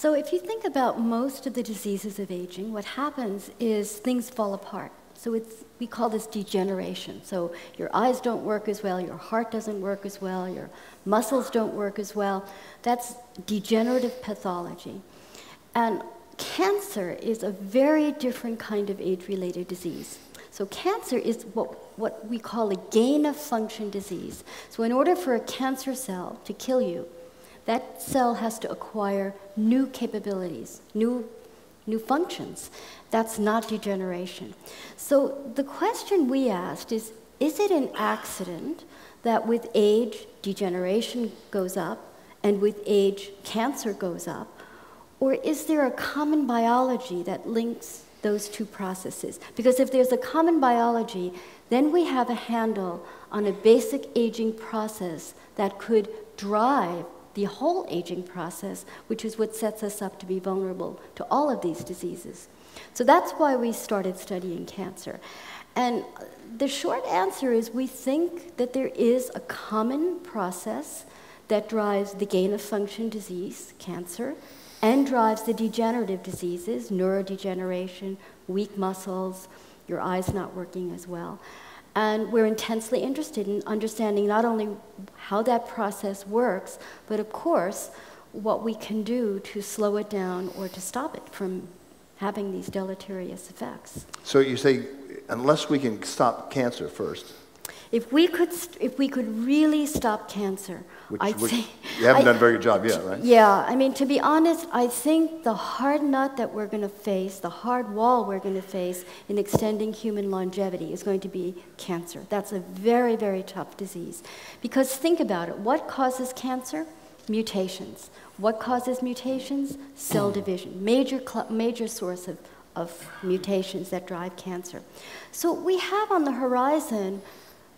So if you think about most of the diseases of aging, what happens is things fall apart. So we call this degeneration. So your eyes don't work as well, your heart doesn't work as well, your muscles don't work as well. That's degenerative pathology. And cancer is a very different kind of age-related disease. So cancer is what we call a gain-of-function disease. So in order for a cancer cell to kill you, that cell has to acquire new capabilities, new functions. That's not degeneration. So the question we asked is it an accident that with age, degeneration goes up, and with age, cancer goes up? Or is there a common biology that links those two processes? Because if there's a common biology, then we have a handle on a basic aging process that could drive the whole aging process, which is what sets us up to be vulnerable to all of these diseases. So that's why we started studying cancer. And the short answer is we think that there is a common process that drives the gain-of-function disease, cancer, and drives the degenerative diseases, neurodegeneration, weak muscles, your eyes not working as well. And we're intensely interested in understanding not only how that process works, but of course, what we can do to slow it down or to stop it from having these deleterious effects. So you say, unless we can stop cancer first. If we could really stop cancer, I'd say... You haven't done a very good job yet, right? Yeah, I mean, to be honest, I think the hard nut that we're going to face, the hard wall we're going to face in extending human longevity is going to be cancer. That's a very, very tough disease. Because think about it, what causes cancer? Mutations. What causes mutations? Cell division. Major source of mutations that drive cancer. So we have on the horizon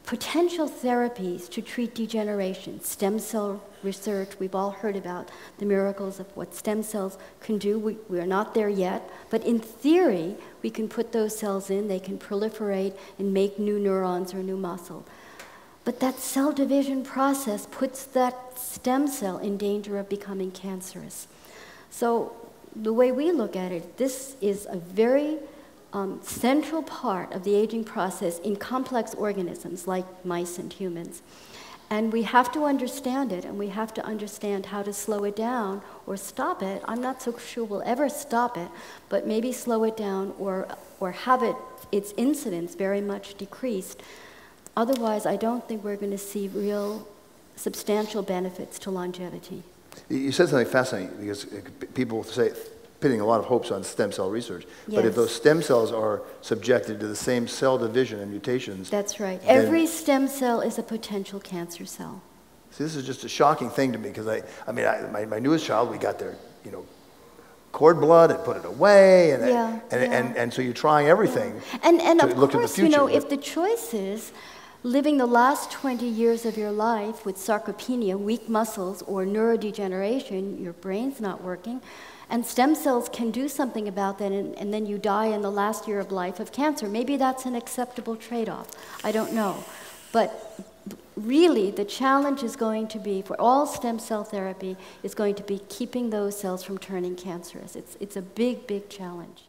potential therapies to treat degeneration, stem cell research. We've all heard about the miracles of what stem cells can do. We are not there yet, but in theory, we can put those cells in, they can proliferate and make new neurons or new muscle. But that cell division process puts that stem cell in danger of becoming cancerous. So the way we look at it, this is a very central part of the aging process in complex organisms like mice and humans. And we have to understand it, and we have to understand how to slow it down or stop it. I'm not so sure we'll ever stop it, but maybe slow it down or have its incidence very much decreased. Otherwise, I don't think we're going to see real substantial benefits to longevity. You said something fascinating, because people say, pitting a lot of hopes on stem cell research. Yes. But if those stem cells are subjected to the same cell division and mutations... That's right. Every stem cell is a potential cancer cell. See, this is just a shocking thing to me because my newest child, we got their, cord blood and put it away and so you're trying everything to look to the future. And of course, if the choice is living the last 20 years of your life with sarcopenia, weak muscles, or neurodegeneration, your brain's not working, and stem cells can do something about that, and then you die in the last year of life of cancer. Maybe that's an acceptable trade-off. I don't know. But really, the challenge is going to be, for all stem cell therapy, is going to be keeping those cells from turning cancerous. It's a big, big challenge.